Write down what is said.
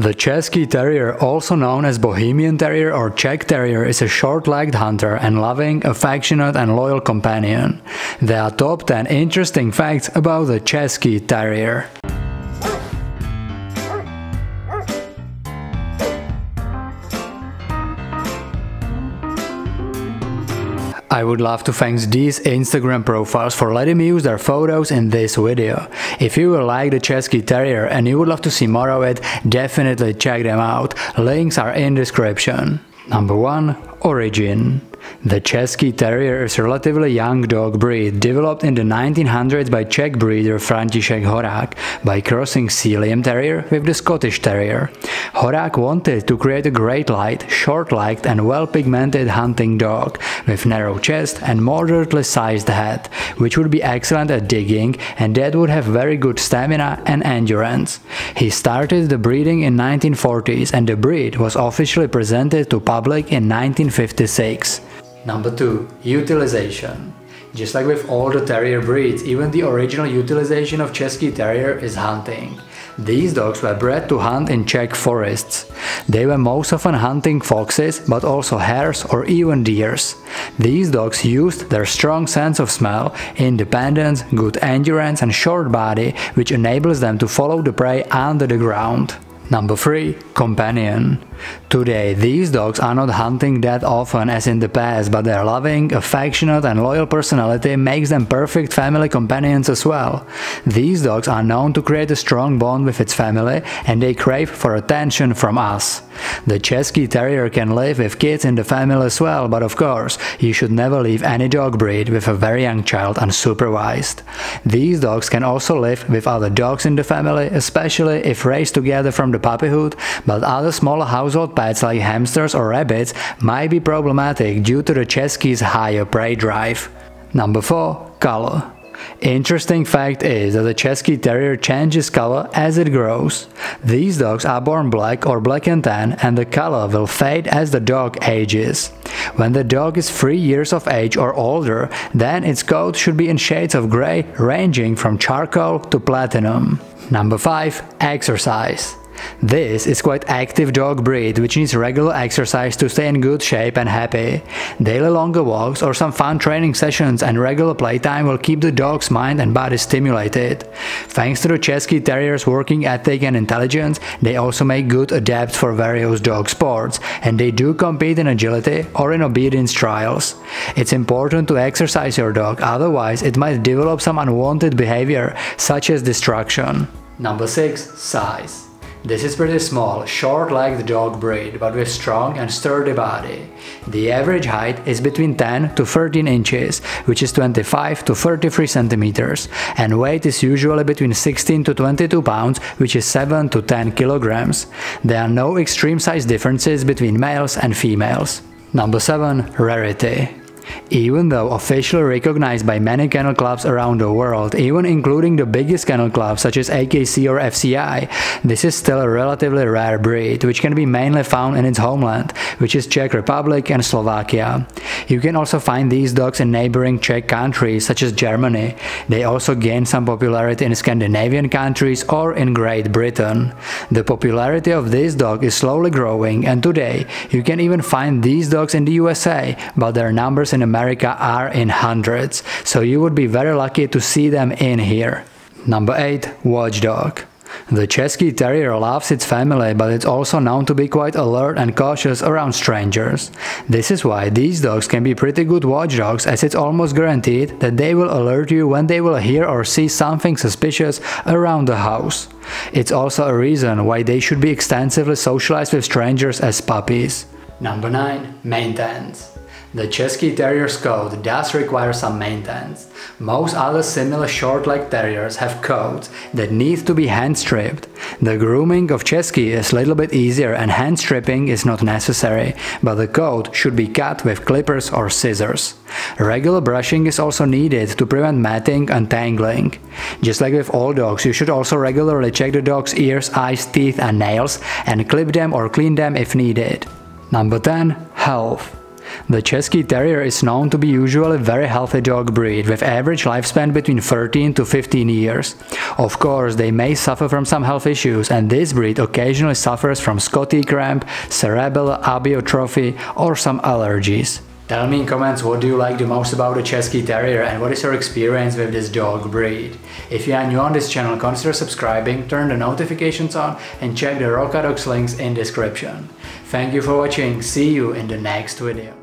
The Cesky Terrier, also known as Bohemian Terrier or Czech Terrier, is a short-legged hunter and loving, affectionate and loyal companion. There are top 10 interesting facts about the Cesky Terrier. I would love to thank these Instagram profiles for letting me use their photos in this video. If you will like the Cesky Terrier and you would love to see more of it, definitely check them out. Links are in description. Number 1. Origin. The Cesky Terrier is a relatively young dog breed, developed in the 1900s by Czech breeder František Horák by crossing Sealyham Terrier with the Scottish Terrier. Horák wanted to create a great light, short-legged and well-pigmented hunting dog with narrow chest and moderately sized head, which would be excellent at digging, and that would have very good stamina and endurance. He started the breeding in 1940s and the breed was officially presented to public in 1956. Number 2. Utilization. Just like with all the terrier breeds, even the original utilization of Cesky Terrier is hunting. These dogs were bred to hunt in Czech forests. They were most often hunting foxes, but also hares or even deers. These dogs used their strong sense of smell, independence, good endurance and short body, which enables them to follow the prey under the ground. Number 3. Companion. Today, these dogs are not hunting that often as in the past, but their loving, affectionate and loyal personality makes them perfect family companions as well. These dogs are known to create a strong bond with its family and they crave for attention from us. The Cesky Terrier can live with kids in the family as well, but of course, you should never leave any dog breed with a very young child unsupervised. These dogs can also live with other dogs in the family, especially if raised together from the puppyhood, but other smaller household pets like hamsters or rabbits might be problematic due to the Cesky's higher prey drive. Number 4. Color. Interesting fact is that the Cesky Terrier changes color as it grows. These dogs are born black or black and tan, and the color will fade as the dog ages. When the dog is 3 years of age or older, then its coat should be in shades of grey ranging from charcoal to platinum. Number 5. Exercise. This is quite active dog breed which needs regular exercise to stay in good shape and happy. Daily longer walks or some fun training sessions and regular playtime will keep the dog's mind and body stimulated. Thanks to the Cesky Terrier's working ethic and intelligence, they also make good adepts for various dog sports, and they do compete in agility or in obedience trials. It's important to exercise your dog, otherwise it might develop some unwanted behavior such as destruction. Number 6. Size. This is pretty small, short-legged dog breed, but with strong and sturdy body. The average height is between 10 to 13 inches, which is 25 to 33 centimeters, and weight is usually between 16 to 22 pounds, which is 7 to 10 kilograms. There are no extreme size differences between males and females. Number 7. Rarity. Even though officially recognized by many kennel clubs around the world, even including the biggest kennel clubs such as AKC or FCI, this is still a relatively rare breed, which can be mainly found in its homeland, which is Czech Republic and Slovakia. You can also find these dogs in neighboring Czech countries such as Germany. They also gain some popularity in Scandinavian countries or in Great Britain. The popularity of this dog is slowly growing, and today you can even find these dogs in the USA, but their numbers in America are in hundreds, so you would be very lucky to see them in here. Number 8. Watchdog. The Cesky Terrier loves its family, but it's also known to be quite alert and cautious around strangers. This is why these dogs can be pretty good watchdogs, as it's almost guaranteed that they will alert you when they will hear or see something suspicious around the house. It's also a reason why they should be extensively socialized with strangers as puppies. Number 9. Maintenance. The Cesky Terrier's coat does require some maintenance. Most other similar short-legged terriers have coats that need to be hand-stripped. The grooming of Cesky is a little bit easier and hand-stripping is not necessary, but the coat should be cut with clippers or scissors. Regular brushing is also needed to prevent matting and tangling. Just like with all dogs, you should also regularly check the dog's ears, eyes, teeth and nails and clip them or clean them if needed. Number 10. Health. The Cesky Terrier is known to be usually a very healthy dog breed, with average lifespan between 13 to 15 years. Of course, they may suffer from some health issues, and this breed occasionally suffers from Scotty cramp, cerebellar abiotrophy, or some allergies. Tell me in comments what do you like the most about the Cesky Terrier and what is your experience with this dog breed. If you are new on this channel, consider subscribing, turn the notifications on and check the Rokadogs links in description. Thank you for watching, see you in the next video.